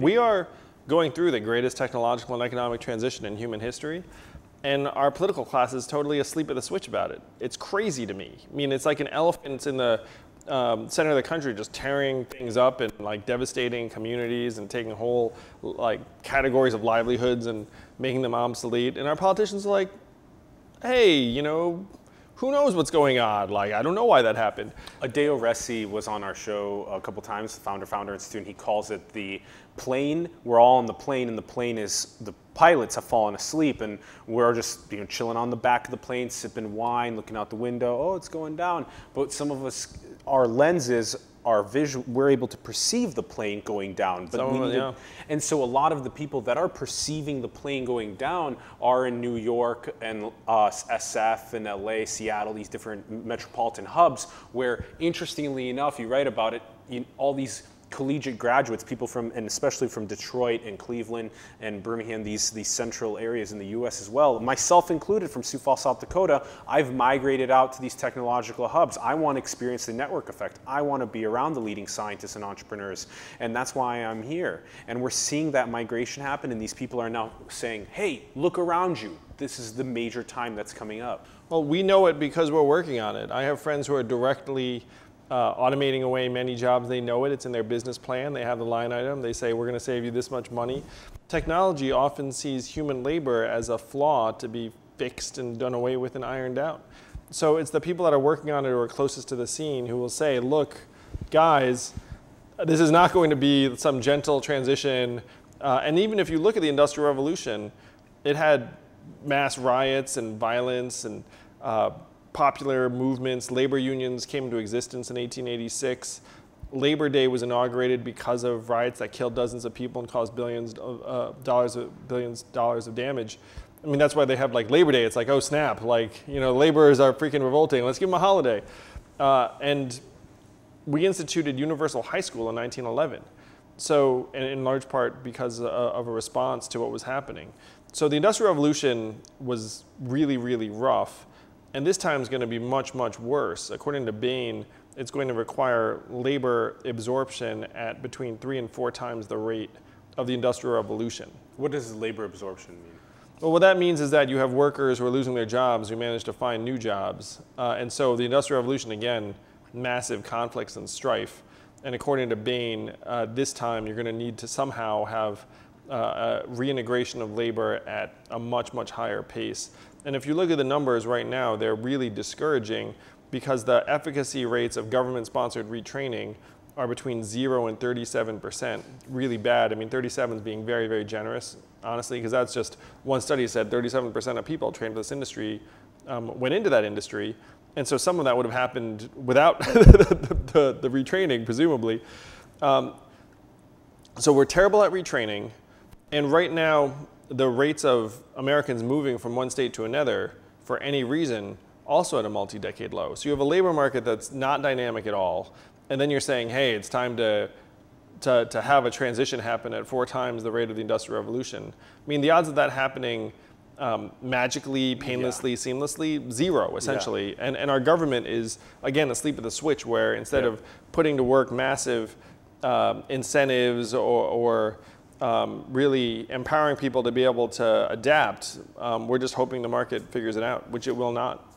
We are going through the greatest technological and economic transition in human history, and our political class is totally asleep at the switch about it. It's crazy to me. I mean, it's like an elephant in the center of the country just tearing things up and like devastating communities and taking whole like categories of livelihoods and making them obsolete. And our politicians are like, hey, you know, who knows what's going on? Like, I don't know why that happened. Adeo Resi was on our show a couple times, the Founder Institute, and he calls it the plane. We're all on the plane, and the plane is, the pilots have fallen asleep, and we're just, you know, chilling on the back of the plane, sipping wine, looking out the window. Oh, it's going down. But some of us, our lenses, our visual, we're able to perceive the plane going down. But and so a lot of the people that are perceiving the plane going down are in New York and SF and LA, Seattle, these different metropolitan hubs where, interestingly enough, you write about it, all these collegiate graduates, people from, and especially from Detroit and Cleveland and Birmingham, these central areas in the US as well, myself included, from Sioux Falls, South Dakota, I've migrated out to these technological hubs. I want to experience the network effect. I want to be around the leading scientists and entrepreneurs, and that's why I'm here. And we're seeing that migration happen, and these people are now saying, hey, look around you. This is the major time that's coming up. Well, we know it because we're working on it. I have friends who are directly automating away many jobs. They know it. It's in their business plan. They have the line item. They say, we're going to save you this much money. Technology often sees human labor as a flaw to be fixed and done away with and ironed out. So it's the people that are working on it or are closest to the scene who will say, look, guys, this is not going to be some gentle transition. And even if you look at the Industrial Revolution, it had mass riots and violence and popular movements. Labor unions came into existence in 1886. Labor Day was inaugurated because of riots that killed dozens of people and caused billions of dollars of damage. I mean, that's why they have like Labor Day. It's like, oh snap, like, you know, laborers are freaking revolting. Let's give them a holiday. And we instituted universal high school in 1911. So, and in large part because of a response to what was happening. So the Industrial Revolution was really, really rough. And this time is going to be much, much worse. According to Bain, it's going to require labor absorption at between 3 and 4 times the rate of the Industrial Revolution. What does labor absorption mean? Well, what that means is that you have workers who are losing their jobs who manage to find new jobs. And so the Industrial Revolution, again, massive conflicts and strife. And according to Bain, this time you're going to need to somehow have a reintegration of labor at a much, much higher pace. And if you look at the numbers right now, they're really discouraging because the efficacy rates of government-sponsored retraining are between 0% and 37%, really bad. I mean, 37 is being very, very generous, honestly, because that's just one study said 37% of people trained for this industry went into that industry. And so some of that would have happened without the retraining, presumably. So we're terrible at retraining. And right now, the rates of Americans moving from one state to another for any reason also at a multi-decade low. So you have a labor market that's not dynamic at all, and then you're saying, hey, it's time to have a transition happen at 4 times the rate of the Industrial Revolution. I mean, the odds of that happening magically, painlessly, seamlessly, zero, essentially. And our government is, again, asleep at the switch where instead of putting to work massive incentives or really empowering people to be able to adapt, we're just hoping the market figures it out, which it will not.